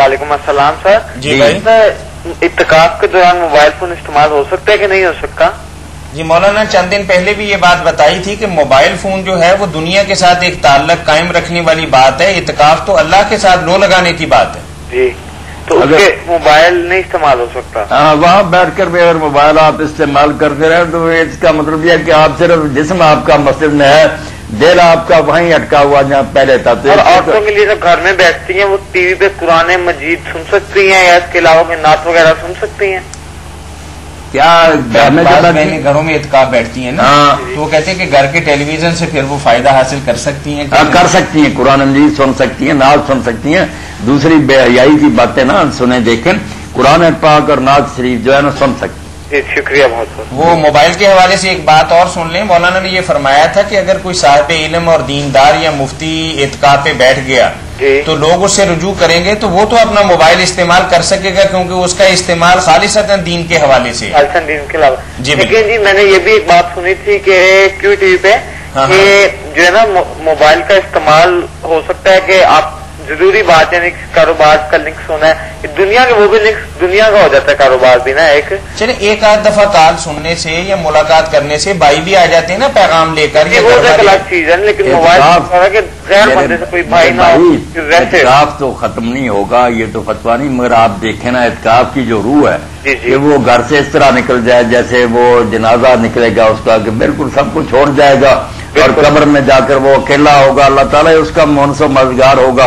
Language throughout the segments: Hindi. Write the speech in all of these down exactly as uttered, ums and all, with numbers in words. वालेकुम अस्सलाम सर। जी भाई, इतिकाफ के दौरान मोबाइल फोन इस्तेमाल हो सकता है कि नहीं हो सकता? जी मौलाना, चंद दिन पहले भी ये बात बताई थी कि मोबाइल फोन जो है वो दुनिया के साथ एक ताल्लुक कायम रखने वाली बात है, इतिकाफ तो अल्लाह के साथ लो लगाने की बात है। जी, तो उसके मोबाइल नहीं इस्तेमाल हो सकता? हाँ, वहाँ बैठ कर भी अगर मोबाइल आप इस्तेमाल करते रहे तो इसका मतलब यह है कि आप सिर्फ जिस्म आपका मस्जिद में है, दिल आपका वहीं अटका हुआ जहाँ पहले था। और औरतों के लिए जो घर में बैठती हैं वो टीवी पे कुरान मजीद सुन सकती हैं या इसके अलावा कोई नात वगैरह सुन सकती हैं क्या? मैंने घरों में इतिकाफ बैठती है ना, तो कहते हैं कि घर के टेलीविजन से फिर वो फायदा हासिल कर सकती हैं। आ, कर सकती हैं, कुरान मजीद सुन सकती हैं, नात सुन सकती हैं, दूसरी बेहयाई की बातें ना सुने, देखें कुरान पाक और नात शरीफ जो है ना सुन सकती है। शुक्रिया बहुत बहुत। वो मोबाइल के हवाले से एक बात और सुन लें। मौलाना ने ये फरमाया था कि अगर कोई साहिब इलम और दीनदार या मुफ्ती इतिकाफ पे बैठ गया तो लोग उससे रुजू करेंगे, तो वो तो अपना मोबाइल इस्तेमाल कर सकेगा क्योंकि उसका इस्तेमाल खालिसतन दीन के हवाले से। दीन के अलावा जी, लेकिन जी मैंने ये भी एक बात सुनी थी कि क्यू टीवी पे जो है ना मोबाइल का इस्तेमाल हो सकता है कि आप जरूरी बात है कारोबार का लिंक्स होना है, दुनिया के वो भी लिंक्स दुनिया का हो जाता है कारोबार भी ना। एक चलिए एक आध दफा ताल सुनने से या मुलाकात करने से भाई भी आ जाते हैं ना पैगाम लेकर, ये वो एक अलग चीज है। लेकिन मोबाइल के गैर बंदे से कोई भाई ना वैसे इतिकाफ तो खत्म नहीं होगा, ये तो फतवा नहीं, मगर आप देखे ना इतिकाफ की जो रूह है कि वो घर से इस तरह निकल जाए जैसे वो जनाजा निकलेगा उसका, कि बिल्कुल सब कुछ छोड़ जाएगा और कब्र में जाकर वो अकेला होगा, अल्लाह ताला उसका मुनसो मददगार होगा।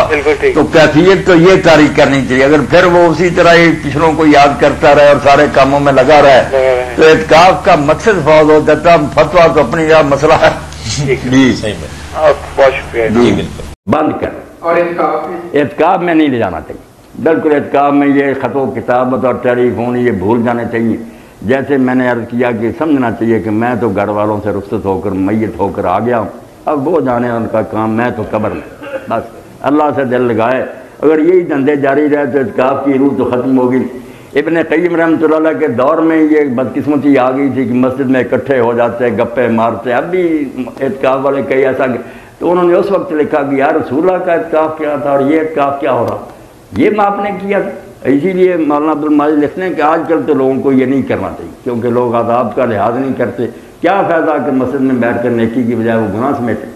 तो कैफियत तो ये तारीख करनी चाहिए। अगर फिर वो उसी तरह ही पिछड़ों को याद करता रहे और सारे कामों में लगा रहे तो इतिकाफ का मकसद फौज हो जाता। फतवा तो अपनी जगह मसला है। जी सही बात, बहुत शुक्रिया। जी बिल्कुल बंद कर और इतिकाफ में नहीं ले जाना चाहिए बिल्कुल। इतिकाफ में ये खतो किताबत और टेलीफोन ये भूल जाने चाहिए। जैसे मैंने अर्ज किया कि समझना चाहिए कि मैं तो घर वालों से रुखसत होकर मैयत होकर आ गया हूँ, अब वो जाने उनका काम, मैं तो कब्र में। बस अल्लाह से दिल लगाए, अगर यही धंधे जारी रहे तो इतिकाफ की रूह तो ख़त्म होगी। इब्ने क़य्यिम रहमतुल्लाह के दौर में ये बदकिस्मती आ गई थी कि मस्जिद में इकट्ठे हो जाते, गप्पे मारते। अब भी इतिकाफ वाले कई ऐसा, तो उन्होंने उस वक्त लिखा कि यार रसूलल्लाह का इतिकाफ क्या था और ये इतिकाफ क्या हो रहा, ये आपने किया। इसीलिए मौलाना अब्दुल माजिद लिखते हैं कि आजकल तो लोगों को ये नहीं करना चाहिए क्योंकि लोग आदाब का लिहाज नहीं करते। क्या फ़ायदा कि मस्जिद में बैठ कर नेकी की बजाय वो गुनाह समेटें।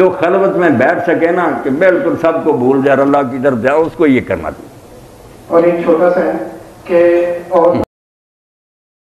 जो खलवत में बैठ सके ना कि बिल्कुल सबको भूल जाए, अल्लाह की तरफ जाओ, उसको ये करना चाहिए। और एक छोटा सा है कि और